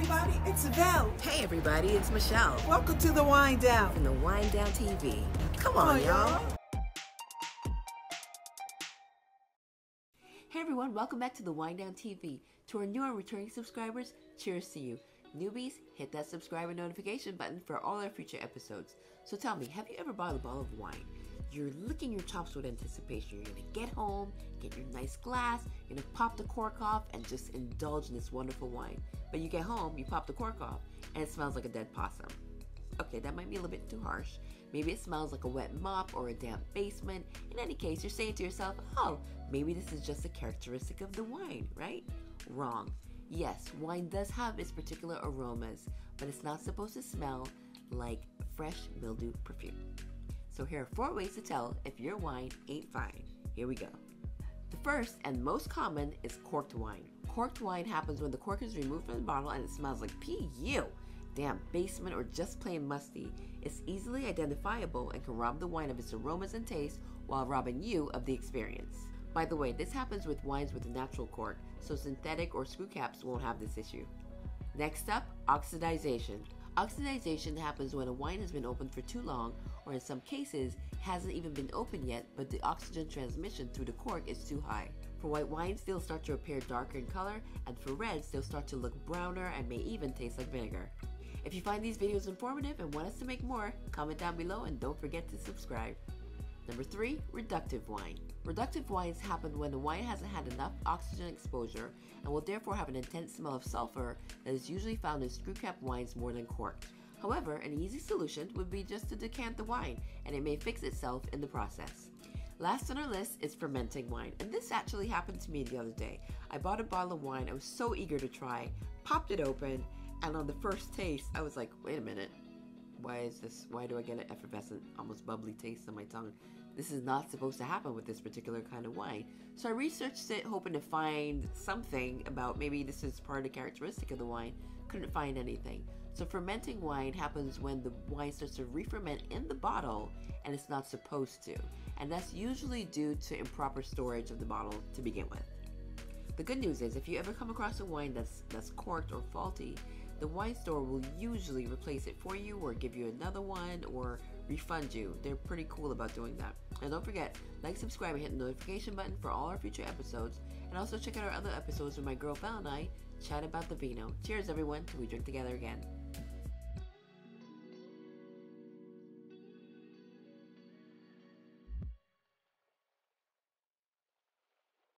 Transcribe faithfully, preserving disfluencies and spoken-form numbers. everybody, it's Val. Hey everybody, it's Michelle. Welcome to The Wine Down. From The Wine Down T V. Come on, y'all. Hey everyone, welcome back to The Wine Down T V. To our new and returning subscribers, cheers to you. Newbies, hit that subscribe and notification button for all our future episodes. So tell me, have you ever bought a bottle of wine? You're licking your chops with anticipation. You're going to get home, get your nice glass, you're going to pop the cork off and just indulge in this wonderful wine. But you get home, you pop the cork off, and it smells like a dead possum. Okay, that might be a little bit too harsh. Maybe it smells like a wet mop or a damp basement. In any case, you're saying to yourself, oh, maybe this is just a characteristic of the wine, right? Wrong. Yes, wine does have its particular aromas, but it's not supposed to smell like fresh mildew perfume. So here are four ways to tell if your wine ain't fine. Here we go. The first and most common is corked wine. Corked wine happens when the cork is removed from the bottle and it smells like P U, damp basement, or just plain musty. It's easily identifiable and can rob the wine of its aromas and taste while robbing you of the experience. By the way, this happens with wines with a natural cork, so synthetic or screw caps won't have this issue. Next up, oxidization. Oxidization happens when a wine has been opened for too long, or in some cases, hasn't even been opened yet, but the oxygen transmission through the cork is too high. For white wines, they'll start to appear darker in color, and for reds, they'll start to look browner and may even taste like vinegar. If you find these videos informative and want us to make more, comment down below and don't forget to subscribe. Number three, reductive wine. Reductive wines happen when the wine hasn't had enough oxygen exposure and will therefore have an intense smell of sulfur that is usually found in screw cap wines more than corked. However, an easy solution would be just to decant the wine, and it may fix itself in the process. Last on our list is fermenting wine, and this actually happened to me the other day. I bought a bottle of wine I was so eager to try, popped it open, and on the first taste, I was like, wait a minute. Why is this? Why do I get an effervescent, almost bubbly taste on my tongue? This is not supposed to happen with this particular kind of wine. So I researched it, hoping to find something about maybe this is part of the characteristic of the wine. Couldn't find anything. So fermenting wine happens when the wine starts to re-ferment in the bottle and it's not supposed to. And that's usually due to improper storage of the bottle to begin with. The good news is if you ever come across a wine that's, that's corked or faulty, the wine store will usually replace it for you or give you another one or refund you. They're pretty cool about doing that. And don't forget, like, subscribe, and hit the notification button for all our future episodes. And also check out our other episodes where my girl Val and I chat about the vino. Cheers everyone till we drink together again.